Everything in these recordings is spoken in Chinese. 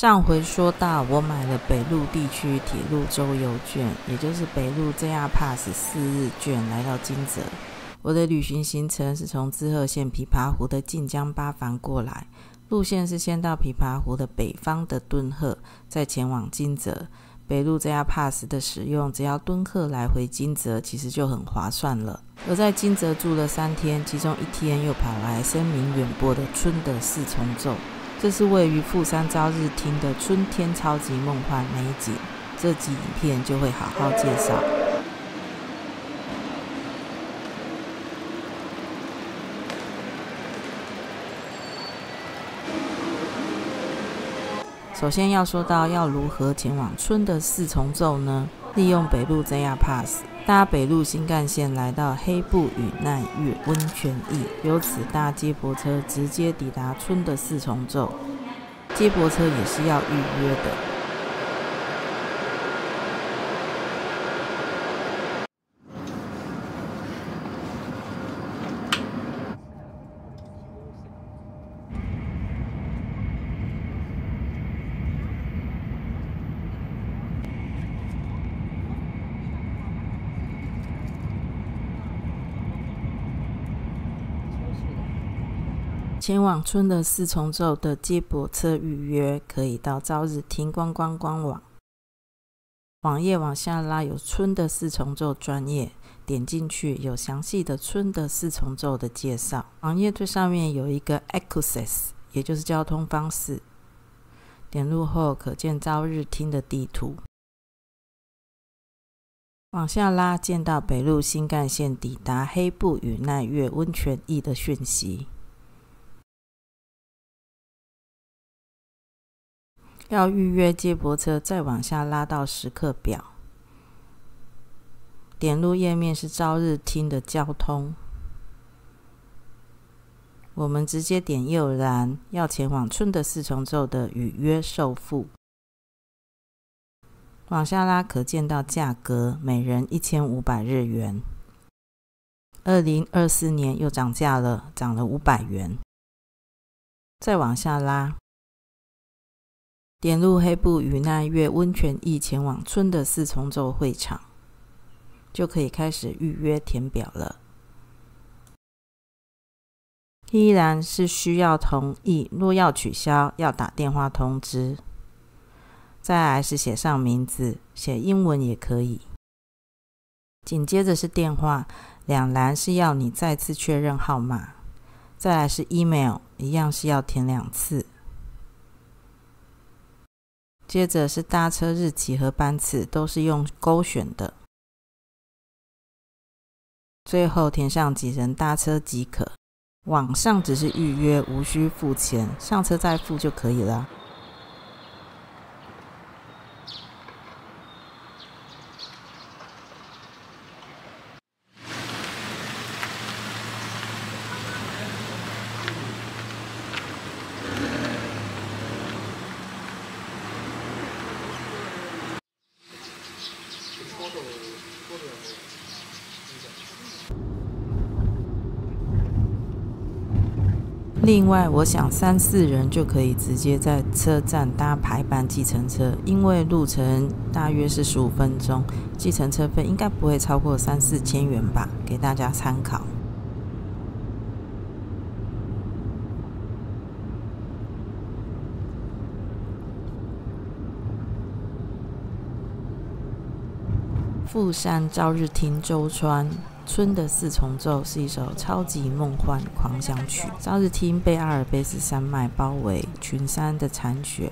上回说到，我买了北陆地区铁路周游券，也就是北陆 JR Pass 4日券，来到金泽。我的旅行行程是从滋贺县琵琶湖的近江八幡过来，路线是先到琵琶湖的北方的敦贺，再前往金泽。北陆 JR Pass 的使用，只要敦贺来回金泽，其实就很划算了。我在金泽住了3天，其中1天又跑来声名远播的春的四重奏。这是位于富山朝日町的春天超级梦幻美景，这集影片就会好好介绍。首先要说到要如何前往春的四重奏呢？利用北陆 JR Pass 搭北陆新干线来到黑部与奈月温泉驿，由此搭接驳车直接抵达春的四重奏。接驳车也是要预约的。前往春的四重奏的接驳车预约可以到朝日町观光官网，网页往下拉有春的四重奏专页，点进去有详细的春的四重奏的介绍。网页最上面有一个 Access， 也就是交通方式，点入后可见朝日町的地图。往下拉见到北陆新干线抵达黑部与奈月温泉驿的讯息。要预约接驳车，再往下拉到时刻表，点入页面是朝日町的交通。我们直接点右栏，要前往春的四重奏的预约受付。往下拉可见到价格，每人1500日元。2024年又涨价了，涨了500元。再往下拉。点入黑部与奈月温泉驿，前往春的四重奏会场，就可以开始预约填表了。依然是需要同意，若要取消，要打电话通知。再来是写上名字，写英文也可以。紧接着是电话，两栏是要你再次确认号码。再来是 email， 一样是要填2次。接着是搭车日期和班次，都是用勾选的。最后填上几人搭车即可。网上只是预约，无需付钱，上车再付就可以了。另外，我想3、4人就可以直接在车站搭排班计程车，因为路程大约是15分钟，计程车费应该不会超过3、4千元吧，给大家参考。富山朝日町周川，春的四重奏是一首超级梦幻狂想曲。朝日町被阿尔卑斯山脉包围，群山的残雪，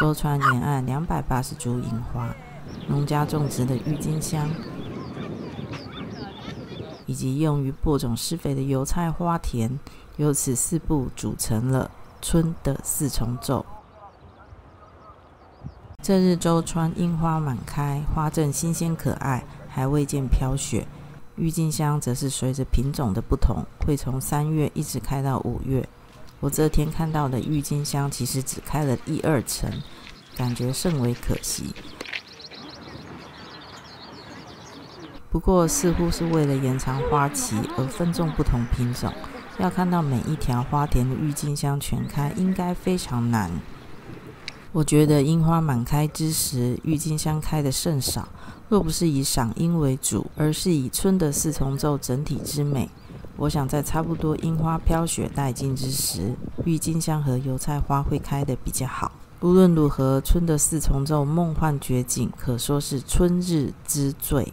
周川沿岸280株樱花，农家种植的郁金香，以及用于播种施肥的油菜花田，由此4部组成了春的四重奏。这日周川樱花满开，花正新鲜可爱，还未见飘雪。郁金香则是随着品种的不同，会从3月一直开到5月。我这天看到的郁金香其实只开了1、2成，感觉甚为可惜。不过似乎是为了延长花期而分种不同品种，要看到每一条花田的郁金香全开，应该非常难。我觉得樱花满开之时，郁金香开的甚少。若不是以赏樱为主，而是以春的四重奏整体之美，我想在差不多樱花飘雪殆尽之时，郁金香和油菜花会开得比较好。无论如何，春的四重奏梦幻绝景，可说是春日之最。